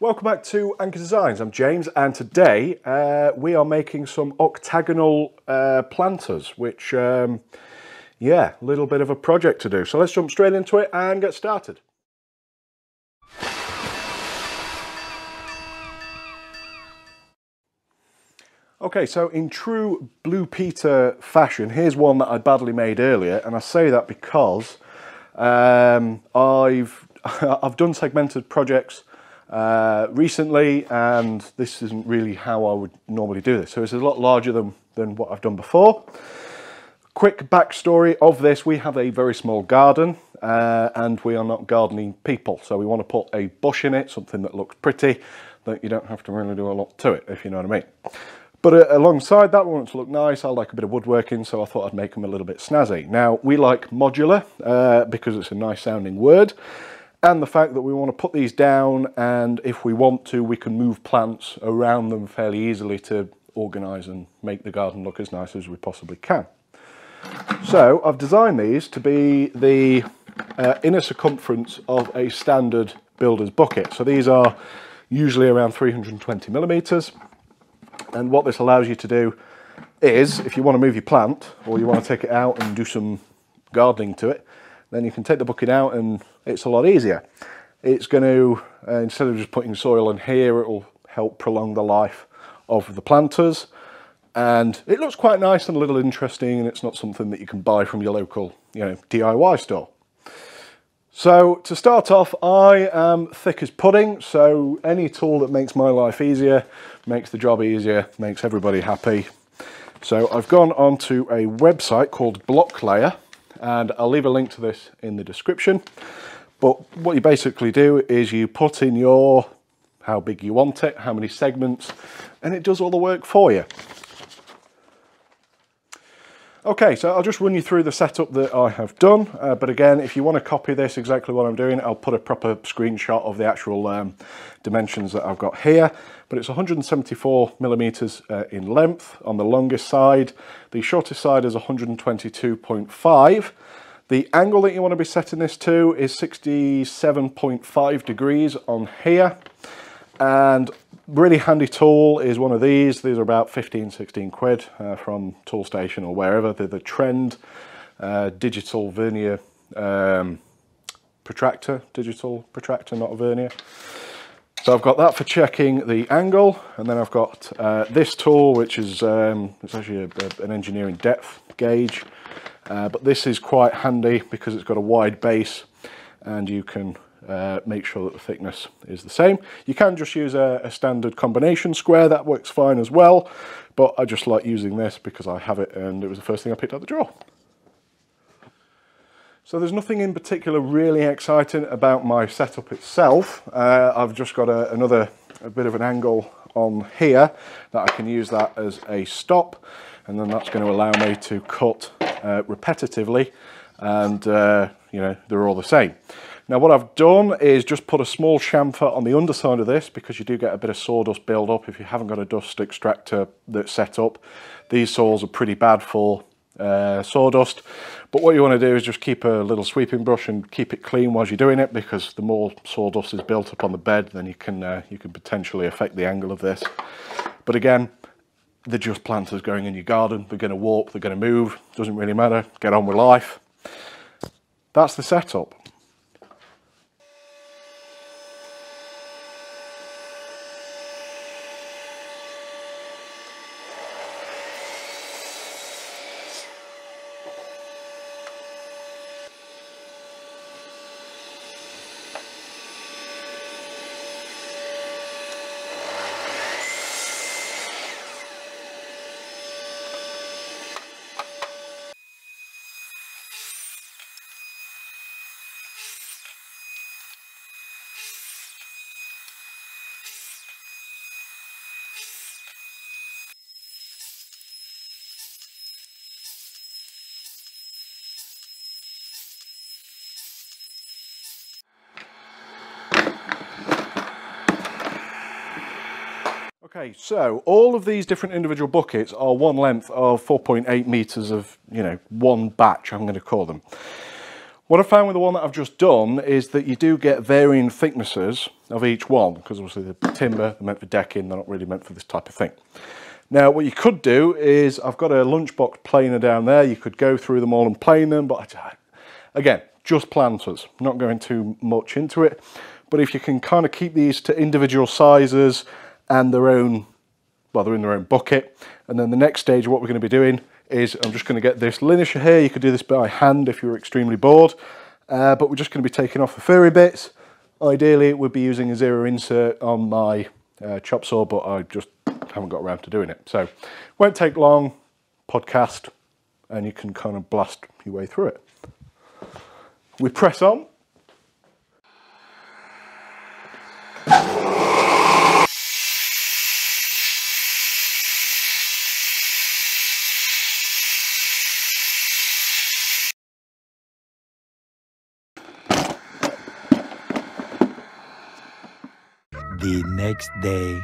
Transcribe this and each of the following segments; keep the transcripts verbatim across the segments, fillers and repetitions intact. Welcome back to Anchor Designs. I'm James, and today uh, we are making some octagonal uh, planters, which, um, yeah, a little bit of a project to do. So let's jump straight into it and get started. Okay, so in true Blue Peter fashion, here's one that I badly made earlier, and I say that because um, I've I've done segmented projects uh, recently, and this isn't really how I would normally do this. So it's a lot larger than than what I've done before. Quick backstory of this: we have a very small garden, uh, and we are not gardening people, so we want to put a bush in it, something that looks pretty, that you don't have to really do a lot to it, if you know what I mean. But alongside that, we want it to look nice. I like a bit of woodworking, so I thought I'd make them a little bit snazzy. Now, we like modular uh, because it's a nice sounding word, and the fact that we want to put these down, and if we want to, we can move plants around them fairly easily to organize and make the garden look as nice as we possibly can. So I've designed these to be the uh, inner circumference of a standard builder's bucket. So these are usually around three hundred twenty millimeters. And what this allows you to do is, if you want to move your plant, or you want to take it out and do some gardening to it, then you can take the bucket out and it's a lot easier. It's going to, uh, instead of just putting soil in here, it'll help prolong the life of the planters. And it looks quite nice and a little interesting, and it's not something that you can buy from your local, you know, D I Y store. So to start off, I am thick as pudding, so any tool that makes my life easier, makes the job easier, makes everybody happy. So I've gone onto a website called Blocklayer, and I'll leave a link to this in the description. But what you basically do is you put in your, how big you want it, how many segments, and it does all the work for you. Okay, so I'll just run you through the setup that I have done, uh, but again, if you want to copy this exactly what I'm doing, I'll put a proper screenshot of the actual um, dimensions that I've got here, but it's one hundred seventy-four millimeters uh, in length on the longest side. The shortest side is one hundred twenty-two point five. The angle that you want to be setting this to is sixty-seven point five degrees on here, and really handy tool is one of these. These are about fifteen, sixteen quid uh, from Tool Station or wherever. They're the Trend uh, digital vernier um, protractor, digital protractor, not a vernier. So I've got that for checking the angle, and then I've got uh, this tool, which is um, it's actually a, a, an engineering depth gauge, uh, but this is quite handy because it's got a wide base, and you can Uh, make sure that the thickness is the same. You can just use a, a standard combination square, that works fine as well, but I just like using this because I have it and it was the first thing I picked out the drawer. So there's nothing in particular really exciting about my setup itself. Uh, I've just got a, another a bit of an angle on here that I can use that as a stop, and then that's going to allow me to cut uh, repetitively, and uh, you know, they're all the same. Now what I've done is just put a small chamfer on the underside of this because you do get a bit of sawdust build up if you haven't got a dust extractor that's set up. These saws are pretty bad for uh, sawdust, but what you want to do is just keep a little sweeping brush and keep it clean while you're doing it, because the more sawdust is built up on the bed, then you can, uh, you can potentially affect the angle of this. But again, they're just planters going in your garden. They're going to walk, they're going to move, doesn't really matter, get on with life. That's the setup. Okay, so all of these different individual buckets are one length of four point eight meters of, you know, one batch, I'm going to call them. What I found with the one that I've just done is that you do get varying thicknesses of each one, because obviously the timber, they're meant for decking, they're not really meant for this type of thing. Now what you could do is, I've got a lunchbox planer down there, you could go through them all and plane them, but I, again, just planters, not going too much into it. But if you can kind of keep these to individual sizes and their own, well, they're in their own bucket. And then the next stage of what we're going to be doing is, I'm just going to get this linisher here. You could do this by hand if you're extremely bored, uh, but we're just going to be taking off the furry bits. Ideally, it would be using a zero insert on my uh, chop saw, but I just haven't got around to doing it. So won't take long, podcast, and you can kind of blast your way through it. We press on. The next day.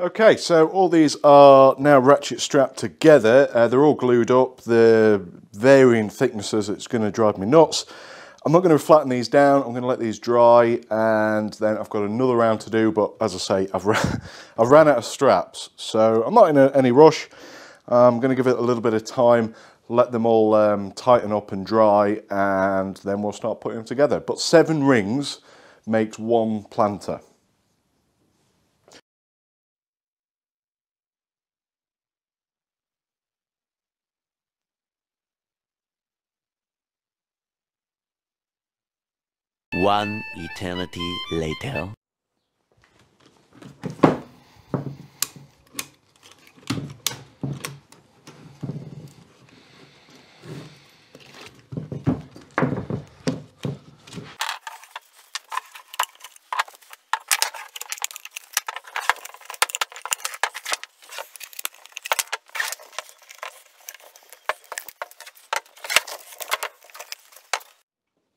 Okay, so all these are now ratchet strapped together. Uh, they're all glued up. They're varying thicknesses. It's going to drive me nuts. I'm not going to flatten these down. I'm going to let these dry, and then I've got another round to do. But as I say, I've ran, I've ran out of straps, so I'm not in a, any rush. I'm going to give it a little bit of time, let them all um, tighten up and dry, and then we'll start putting them together. But seven rings makes one planter. One eternity later.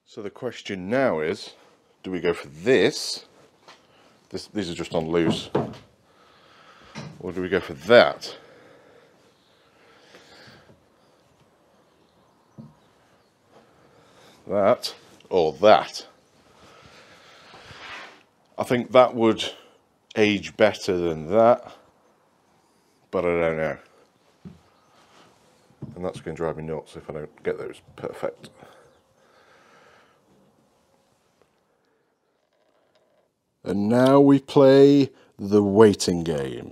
So the question now is, do we go for this? this? These are just on loose. Or do we go for that? That or that? I think that would age better than that, but I don't know. And that's going to drive me nuts if I don't get those perfect. And now we play the waiting game.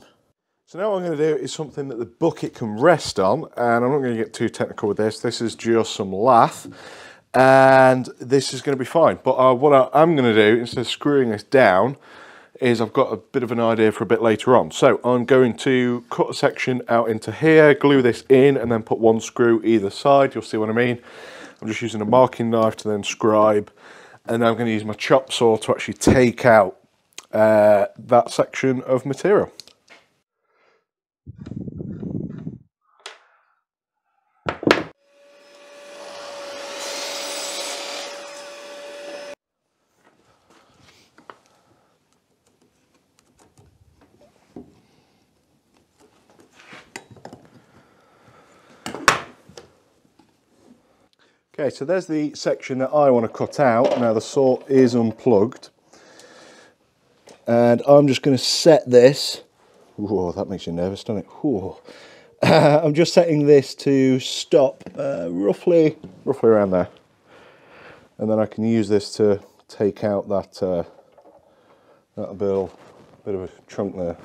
So now what I'm going to do is something that the bucket can rest on, and I'm not going to get too technical with this. This is just some lath, and this is going to be fine. But uh, what I am going to do, instead of screwing this down, is I've got a bit of an idea for a bit later on. So I'm going to cut a section out into here, glue this in, and then put one screw either side. You'll see what I mean. I'm just using a marking knife to then scribe, and I'm going to use my chop saw to actually take out Uh, that section of material. Okay, so there's the section that I want to cut out. Now the saw is unplugged, and I'm just going to set this. Whoa, that makes you nervous, doesn't it? Whoa. Uh, I'm just setting this to stop uh, roughly, roughly around there, and then I can use this to take out that uh, that bit, bit of a chunk there.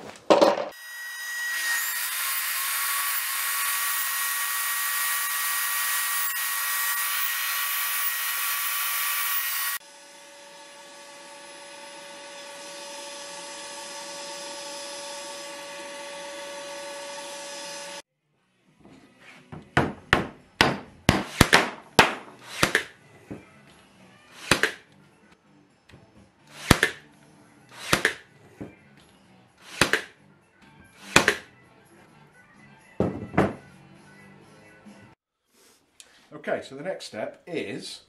Okay, so the next step is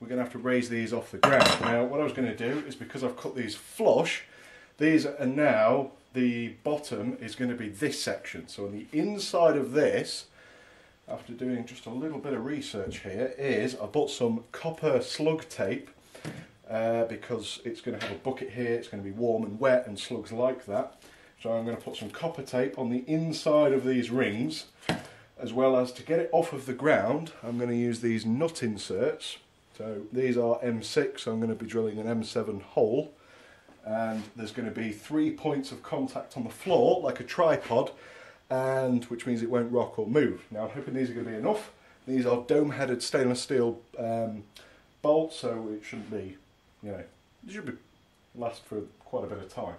we're going to have to raise these off the ground. Now, what I was going to do is, because I've cut these flush, these are now, the bottom is going to be this section. So on the inside of this, after doing just a little bit of research here, is I bought some copper slug tape uh, because it's going to have a bucket here, it's going to be warm and wet and slugs like that. So I'm going to put some copper tape on the inside of these rings, as well as to get it off of the ground, I'm going to use these nut inserts. So these are M six, so I'm going to be drilling an M seven hole, and there's going to be three points of contact on the floor, like a tripod, and which means it won't rock or move. Now I'm hoping these are going to be enough. These are dome-headed stainless steel um, bolts, so it shouldn't be, you know, it should be last for quite a bit of time.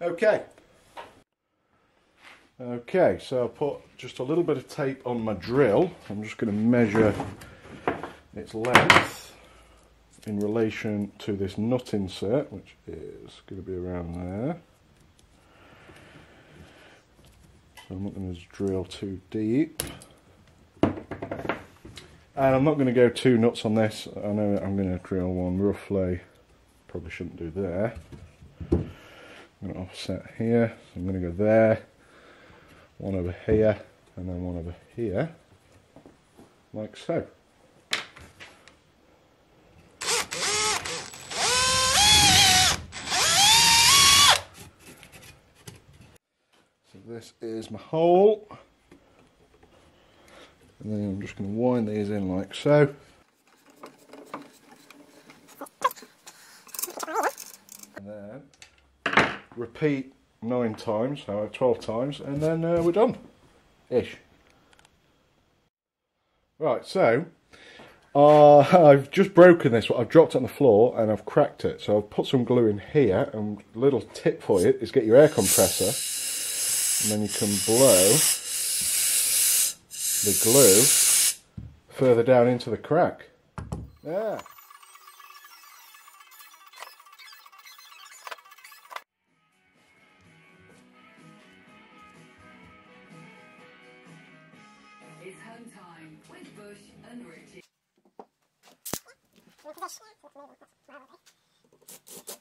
Okay. Okay, so I'll put just a little bit of tape on my drill. I'm just going to measure its length in relation to this nut insert, which is going to be around there. So I'm not going to drill too deep. And I'm not going to go too nuts on this. I know I'm going to drill one roughly. Probably shouldn't do there. I'm going to offset here. So I'm going to go there. One over here, and then one over here, like so. So this is my hole, and then I'm just going to wind these in like so. And then repeat nine times, no, twelve times, and then uh, we're done, ish. Right, so uh, I've just broken this. I've dropped it on the floor and I've cracked it. So I've put some glue in here, and a little tip for you is get your air compressor, and then you can blow the glue further down into the crack. Yeah. Bush and Richie.